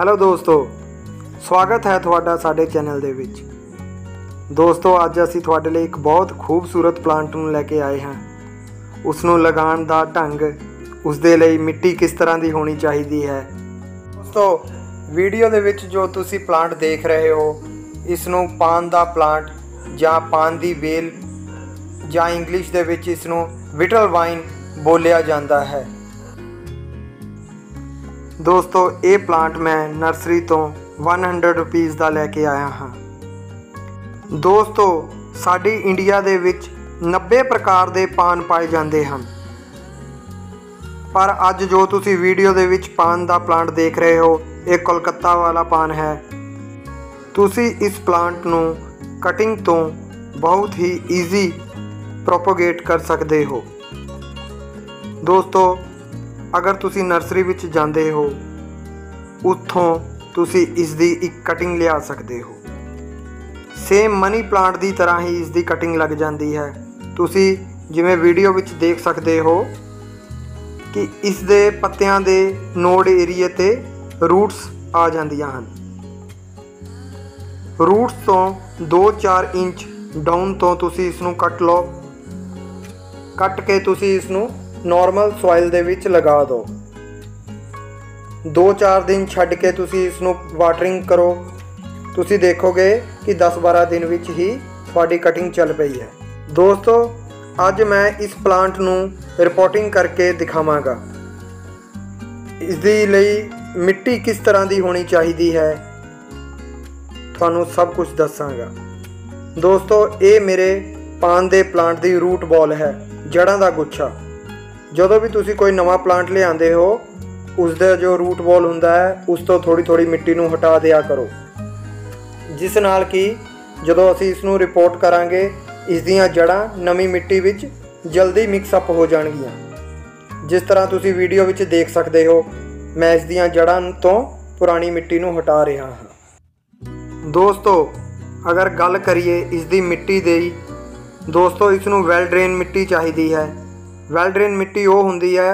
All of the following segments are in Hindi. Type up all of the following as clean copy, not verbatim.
हेलो दोस्तों, स्वागत है ਤੁਹਾਡਾ ਸਾਡੇ ਚੈਨਲ ਦੇ ਵਿੱਚ। ਦੋਸਤੋ, ਅੱਜ ਅਸੀਂ ਤੁਹਾਡੇ ਲਈ ਇੱਕ ਬਹੁਤ ਖੂਬਸੂਰਤ ਪਲਾਂਟ ਨੂੰ ਲੈ ਕੇ ਆਏ ਹਾਂ। ਉਸ ਨੂੰ ਲਗਾਉਣ ਦਾ ਢੰਗ, ਉਸ ਦੇ ਲਈ ਮਿੱਟੀ ਕਿਸ ਤਰ੍ਹਾਂ ਦੀ ਹੋਣੀ ਚਾਹੀਦੀ ਹੈ। ਦੋਸਤੋ, ਵੀਡੀਓ ਦੇ ਵਿੱਚ ਜੋ ਤੁਸੀਂ ਪਲਾਂਟ ਦੇਖ ਰਹੇ ਹੋ, ਇਸ ਨੂੰ ਪਾਨ ਦਾ ਪਲਾਂਟ ਜਾਂ ਪਾਨ ਦੀ ਵੇਲ ਜਾਂ ਇੰਗਲਿਸ਼ ਦੇ ਵਿੱਚ ਇਸ ਨੂੰ ਬਿਟਲ ਵਾਈਨ ਬੋਲਿਆ ਜਾਂਦਾ ਹੈ। दोस्तों, ये प्लांट मैं नर्सरी तो 100 रुपीज़ का लैके आया हाँ। दोस्तों, साड़ी इंडिया दे विच 90 प्रकार के पान पाए जाते हैं, पर अज जो तुसी वीडियो दे विच पान का प्लांट देख रहे हो, ये कोलकाता वाला पान है। तुसी इस प्लांट नू कटिंग तो बहुत ही ईजी प्रोपोगेट कर सकते हो। दोस्तों, अगर तुसी नर्सरी विच जांदे हो, उत्थों तुसी इस दी एक कटिंग लिया सकते हो। सेम मनी प्लांट दी तरह ही इस दी कटिंग लग जाती है। तुसी जिमें वीडियो विच देख सकते हो कि इस दे पत्तियां दे नोड एरिए ते रूट्स आ जांदियां हन। रूट्स तो 2-4 इंच डाउन तो तुसी इसनू कट लो। कट के तुसी इसनू नॉर्मल सॉइल दे विच लगा दो। 2-4 दिन छड़ के तुसी इसनू वाटरिंग करो। तुसी देखोगे कि 10-12 दिन विच ही थोड़ी कटिंग चल पई है। दोस्तों, आज मैं इस प्लांट नू रिपोर्टिंग करके दिखावांगा। इसदे लई मिट्टी किस तरह की होनी चाहिए है, तुहानू सब कुछ दसांगा। दोस्तों, ये मेरे पान दे प्लांट की रूट बॉल है, जड़ां का गुच्छा। जदों भी तुसी कोई नवा प्लांट लिआंदे हो, उसका जो रूट बॉल हुंदा है, उस तो थोड़ी थोड़ी मिट्टी नू हटा दिया करो, जिस नाल कि जदों असीं इस नू रिपोर्ट करांगे, इस दीआं जड़ां नवी मिट्टी विच जल्दी मिक्सअप हो जाणगीआं। जिस तरह तुसी वीडियो विच देख सकते हो, मैं इस दीआं जड़ां तो पुरानी मिट्टी नू हटा रहा हां। दोस्तों, अगर गल करिए इस दी मिट्टी दे, दोस्तों इस नू वैल ड्रेन मिट्टी चाहीदी है। वैल ड्रेन मिट्टी वो हुंदी है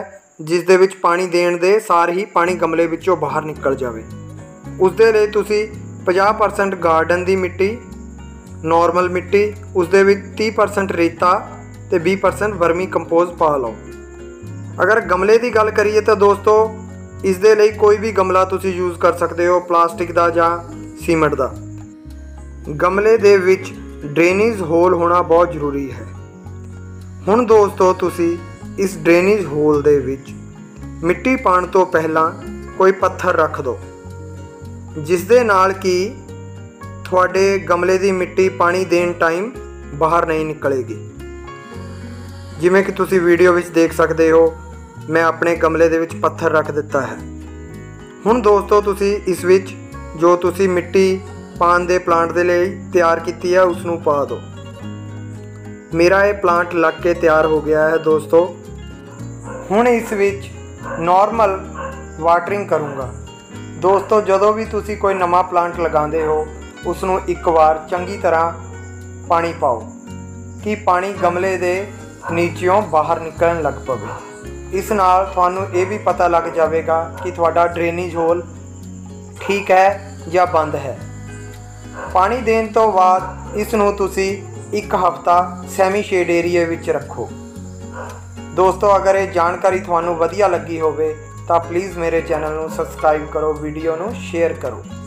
जिस दे विच पानी देण दे सार ही पानी गमले विचों बाहर निकल जावे। उस दे लई तुसी 50% गार्डन दी मिट्टी, नॉर्मल मिट्टी, उस दे विच 30% रेता ते 20% वर्मी कंपोज पा लो। अगर गमले दी गल करिए तो दोस्तों, इस दे लई कोई भी गमला तुसी यूज़ कर सकते हो, प्लास्टिक दा जां सीमेंट दा। गमले दे विच ड्रेनेज होल होना बहुत जरूरी है। हुण दोस्तों, तुसी इस ड्रेनेज होल दे विच मिट्टी पाण तो पहला कोई पत्थर रख दो, जिस दे नाल कि तुहाडे गमले दी मिट्टी पानी देन टाइम बाहर नहीं निकलेगी। जिवें कि तुसी वीडियो विच देख सकते हो, मैं अपने गमले दे विच पत्थर रख दिता है। हुण दोस्तों, तुसी इस विच जो तुसी मिट्टी पान दे प्लांट दे लई तैयार कीती है, उस नू पा दो। मेरा ये प्लांट लग के तैयार हो गया है। दोस्तों, हुण इस विच नॉर्मल वाटरिंग करूँगा। दोस्तों, जदों भी तुसी कोई नवा प्लांट लगाते हो, उसनू एक बार चंगी तरह पानी पाओ कि पानी गमले दे नीचियों बाहर निकलन लग पवे। इस नाल तुहानू ये भी पता लग जाएगा कि तुहाडा ड्रेनेज होल ठीक है या बंद है। पानी देने तो बाद इसनू तुसी एक हफ्ता सैमी शेड एरिए विच रखो। दोस्तों, अगर ये जानकारी तुहानू वधिया लगी होवे, प्लीज़ मेरे चैनल नू सब्सक्राइब करो, वीडियो नू शेयर करो।